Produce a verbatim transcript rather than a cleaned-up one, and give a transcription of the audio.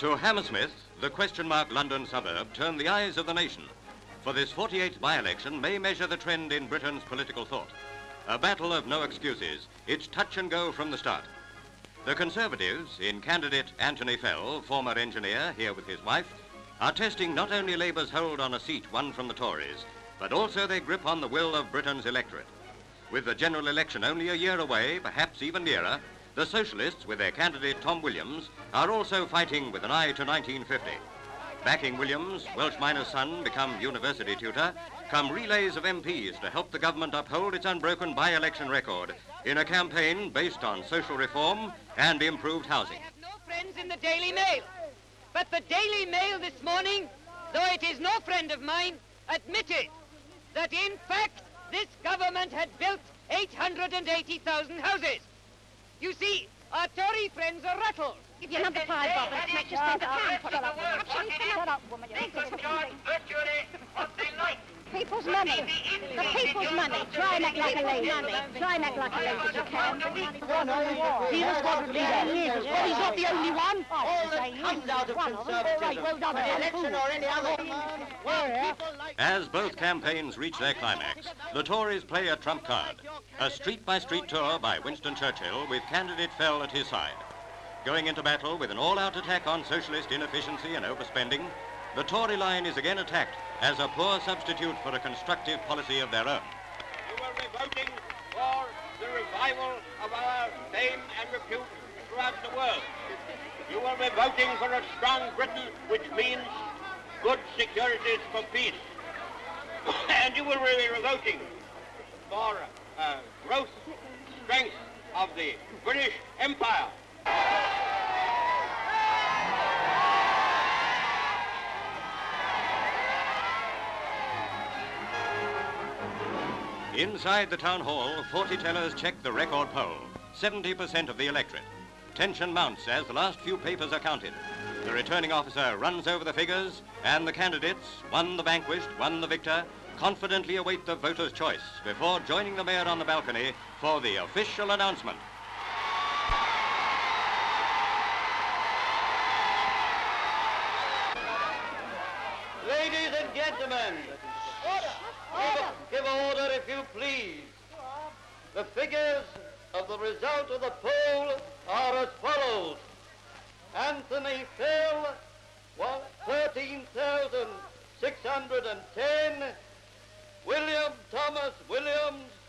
To Hammersmith, the question mark London suburb, turned the eyes of the nation, for this forty-eighth by-election may measure the trend in Britain's political thought. A battle of no excuses, it's touch and go from the start. The Conservatives, in candidate Anthony Fell, former engineer, here with his wife, are testing not only Labour's hold on a seat won from the Tories, but also their grip on the will of Britain's electorate. With the general election only a year away, perhaps even nearer, the Socialists, with their candidate Tom Williams, are also fighting with an eye to nineteen fifty. Backing Williams, Welsh miner's son, become university tutor, come relays of M Ps to help the government uphold its unbroken by-election record in a campaign based on social reform and improved housing. I have no friends in the Daily Mail, but the Daily Mail this morning, though it is no friend of mine, admitted that in fact this government had built eight hundred eighty thousand houses. You see, our Tory friends are rattled. If you're number five, Bob, and smack your stamp, I can't put up. Actually, shut up, woman. People's money. The people's money. Try and act like a lady. Try and act like a lady if you can. He has got to be there. Well, he's not the only one. All that comes out of Conservatism, election or any other. As both campaigns reach their climax, the Tories play a trump card. A street-by-street tour by Winston Churchill with candidate Fell at his side. Going into battle with an all-out attack on socialist inefficiency and overspending, the Tory line is again attacked as a poor substitute for a constructive policy of their own. You will be voting for the revival of our name and repute throughout the world. You will be voting for a strong Britain, which means good securities for peace. And you will be voting for uh, growth, strength of the British Empire. Inside the town hall, forty-tellers check the record poll, seventy percent of the electorate. Tension mounts as the last few papers are counted. The returning officer runs over the figures, and the candidates, one the vanquished, one the victor, confidently await the voters' choice before joining the mayor on the balcony for the official announcement. Ladies and gentlemen, give order if you please. The figures of the result of the poll are as follows. Anthony Fell, thirteen thousand six hundred ten. William Thomas Williams,